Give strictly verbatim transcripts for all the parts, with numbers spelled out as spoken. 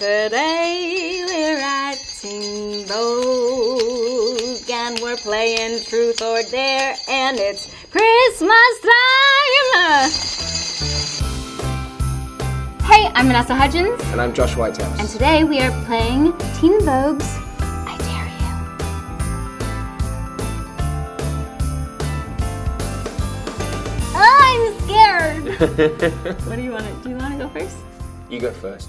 Today we're at Teen Vogue and we're playing Truth or Dare and it's Christmas time! Hey, I'm Vanessa Hudgens. And I'm Josh Whitehouse. And today we are playing Teen Vogue's I Dare You. Oh, I'm scared! What do you want to, do you want to go first? You go first.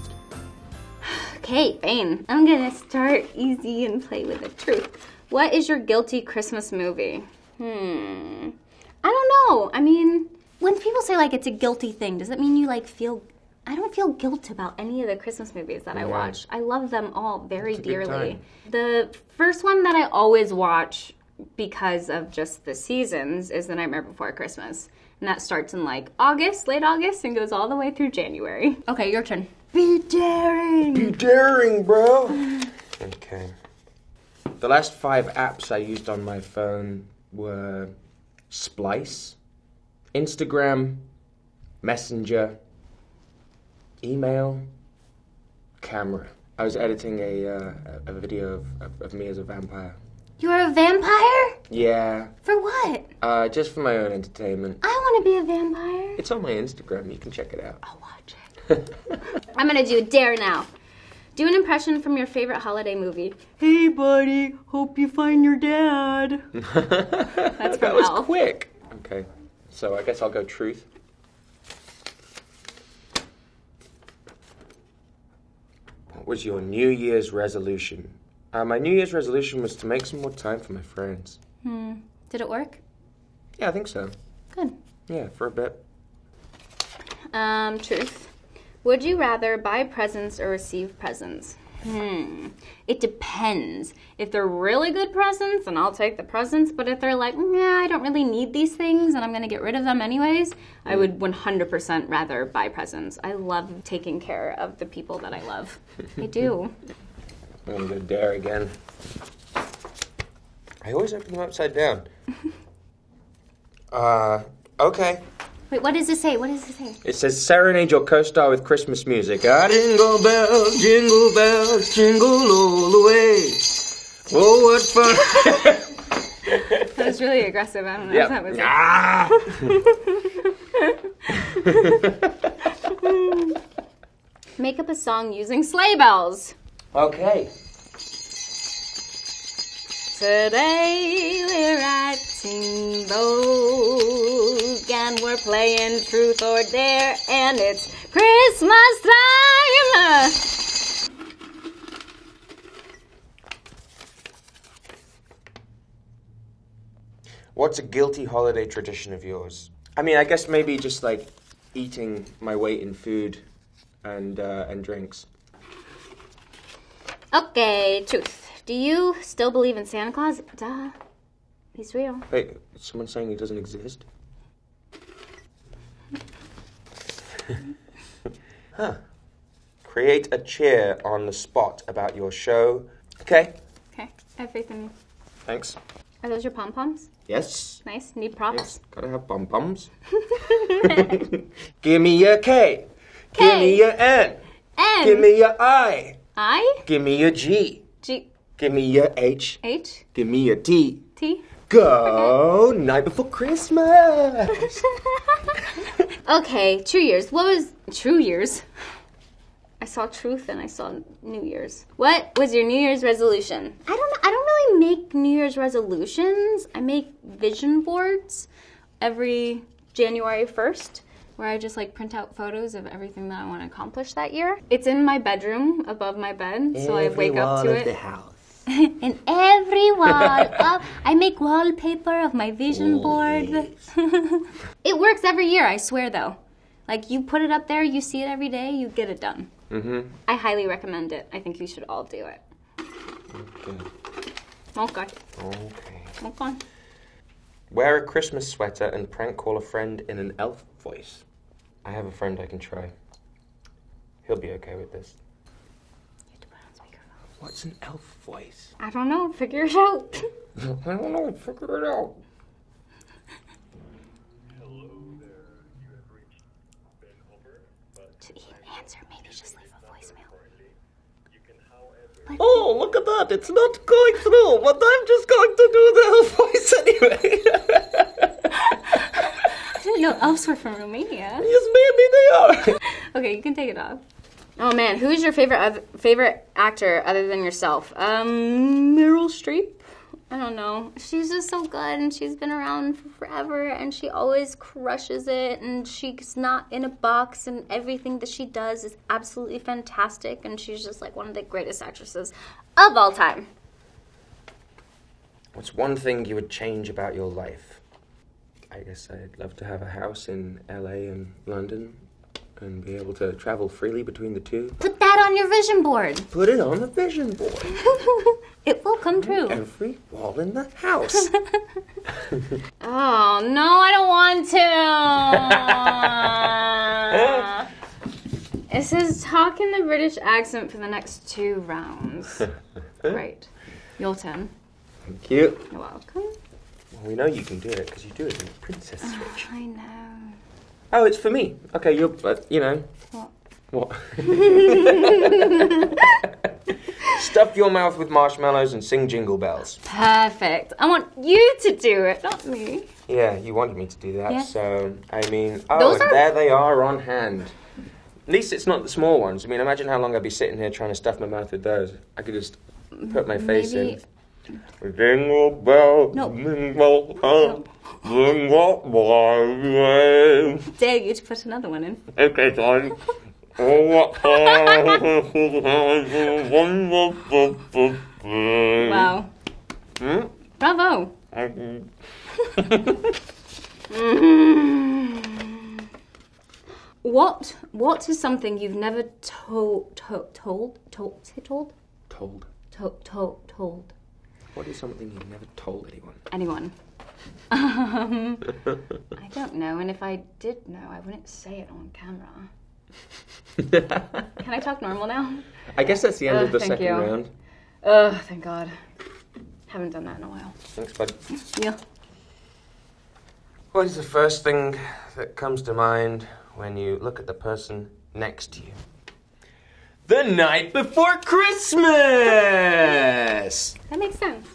Okay, fine. I'm gonna start easy and play with the truth. What is your guilty Christmas movie? Hmm. I don't know. I mean, when people say like it's a guilty thing, does that mean you like feel... I don't feel guilt about any of the Christmas movies that yeah. I watch. I love them all very dearly. The first one that I always watch because of just the seasons is The Nightmare Before Christmas. And that starts in like August, late August, and goes all the way through January. Okay, your turn. Be daring! Be daring, bro! Okay. The last five apps I used on my phone were Splice, Instagram, Messenger, email, camera. I was editing a, uh, a video of, of, of me as a vampire. You're a vampire? Yeah. For what? Uh, just for my own entertainment. I want to be a vampire. It's on my Instagram. You can check it out. I'll watch it. I'm gonna do dare now. Do an impression from your favorite holiday movie. Hey, buddy. Hope you find your dad. That's that was Elf. Quick. Okay, so I guess I'll go truth. What was your New Year's resolution? Uh, my New Year's resolution was to make some more time for my friends. Hmm. Did it work? Yeah, I think so. Good. Yeah, for a bit. Um, truth. Would you rather buy presents or receive presents? Hmm. It depends. If they're really good presents, then I'll take the presents. But if they're like, nah, I don't really need these things and I'm going to get rid of them anyways, I would one hundred percent rather buy presents. I love taking care of the people that I love. I do. I'm going to go dare again. I always open them upside down. uh, okay. Wait, what does it say? What does it say? It says, serenade your co-star with Christmas music. Ah, jingle bells, jingle bells, jingle all the way. Oh, what fun. That was really aggressive. I don't know yep. if that was ah. Make up a song using sleigh bells. Okay. Today we're at Teen Vogue and we're playing Truth or Dare and it's Christmas time! What's a guilty holiday tradition of yours? I mean, I guess maybe just like eating my weight in food and, uh, and drinks. Okay, truth. Do you still believe in Santa Claus? Duh. He's real. Wait, is someone saying he doesn't exist? Huh. Create a cheer on the spot about your show. Okay. Okay. I have faith in you. Thanks. Are those your pom-poms? Yes. Nice. Need props? Yes. Gotta have pom-poms. Give me a K. K. Give me a N. N. Give me a I. I? Give me a G. G. Give me your H. H. Give me your T. T. Go okay. Night Before Christmas. Okay, True Year's. What was True Year's? I saw Truth and I saw New Year's. What was your New Year's resolution? I don't. I don't really make New Year's resolutions. I make vision boards every January first. Where I just like print out photos of everything that I want to accomplish that year. It's in my bedroom, above my bed, so every I wake up to it. Every wall of the house. In every wall up, I make wallpaper of my vision board. It works every year, I swear though. Like you put it up there, you see it every day, you get it done. Mm-hmm. I highly recommend it. I think you should all do it. Okay. Okay. Okay. Okay. Wear a Christmas sweater and prank call a friend in an elf voice. I have a friend I can try. He'll be okay with this. You have to put on speakerphone. What's an elf voice? I don't know. Figure it out. I don't know. Figure it out. Hello there. You have reached Ben Hopper. To even answer, maybe just leave a voicemail. But oh, look at that. It's not going through, but I'm just going to do the elf voice anyway. I didn't know elves were from Romania. Yes, maybe they are. Okay, you can take it off. Oh man, who is your favorite other, favorite actor other than yourself? Um, Meryl Streep? I don't know. She's just so good, and she's been around for forever, and she always crushes it, and she's not in a box, and everything that she does is absolutely fantastic, and she's just like one of the greatest actresses of all time. What's one thing you would change about your life? I guess I'd love to have a house in L A and London, and be able to travel freely between the two. Put that on your vision board. Put it on the vision board. It will come true. Every wall in the house. Oh, no, I don't want to. It says talk in the British accent for the next two rounds. Great. Your turn. Thank you. You're welcome. Well, we know you can do it because you do it in Princess Switch. Oh, I know. Oh, it's for me. Okay, you're, uh, you know. What? What? Stuff your mouth with marshmallows and sing Jingle Bells. Perfect. I want you to do it, not me. Yeah, you wanted me to do that, yeah. So, I mean... Oh, Those and are... there they are on hand. At least it's not the small ones. I mean, imagine how long I'd be sitting here trying to stuff my mouth with those. I could just put my face Maybe... in. Jingle bells, no. jingle bells. Dare you to put another one in. Okay, fine. Wow. Hmm? Bravo. mm. What What is something you've never told told told told told told told told told? What is something you've never told anyone? Anyone. Um, I don't know, and if I did know, I wouldn't say it on camera. Can I talk normal now? I guess that's the end uh, of the second you. round. Oh, thank God. Haven't done that in a while. Thanks, bud. Yeah. What is the first thing that comes to mind when you look at the person next to you? The night before Christmas! That makes sense.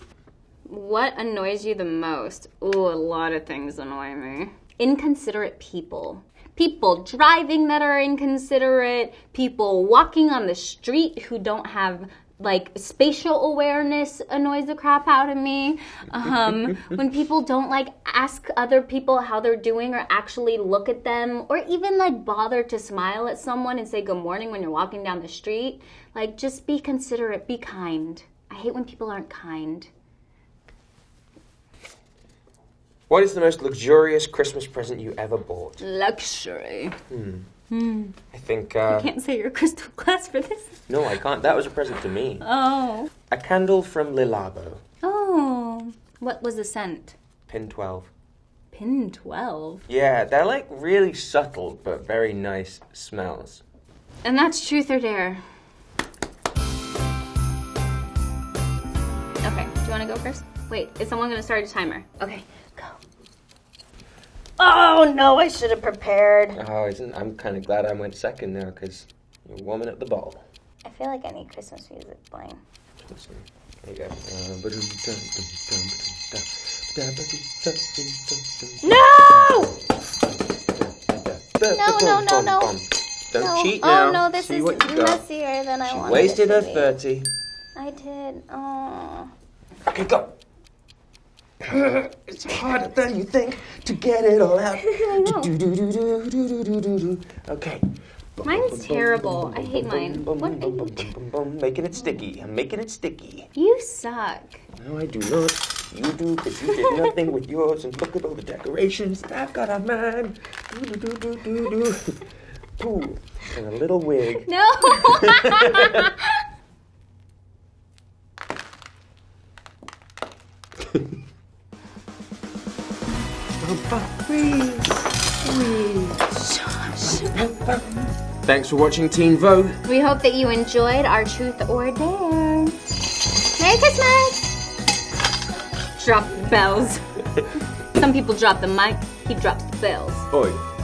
What annoys you the most? Ooh, a lot of things annoy me. Inconsiderate people. People driving that are inconsiderate. People walking on the street who don't have, like, spatial awareness annoys the crap out of me. Um, when people don't, like, ask other people how they're doing or actually look at them. Or even, like, bother to smile at someone and say good morning when you're walking down the street. Like, just be considerate. Be kind. I hate when people aren't kind. What is the most luxurious Christmas present you ever bought? Luxury. Hmm. Hmm. I think, uh... You can't say your crystal glass for this. No, I can't. That was a present to me. Oh. A candle from Le Labo. Oh. What was the scent? Pin twelve. Pin twelve? Yeah, they're, like, really subtle, but very nice smells. And that's truth or dare. Okay, do you want to go first? Wait, is someone going to start a timer? Okay. Go. Oh no, I should have prepared. Oh, isn't I'm kind of glad I went second now because you're warming up the ball. I feel like I need Christmas music playing. There you go. No! No, no, no, no. Don't no. cheat now. Oh no, this See is messier than I she wanted. Wasted her thirty. I did. Oh. Okay, go. It's harder than you think to get it all out. Okay. Mine's terrible. I hate mine. What are you? Making it sticky. I'm making it sticky. You suck. No, I do not. You do, because you did nothing with yours. And look at all the decorations. I've got on mine. Ooh, and a little wig. No! Thanks for watching Teen Vogue. We hope that you enjoyed our Truth or Dare. Merry Christmas! Drop the bells. Some people drop the mic, he drops the bells. Oi.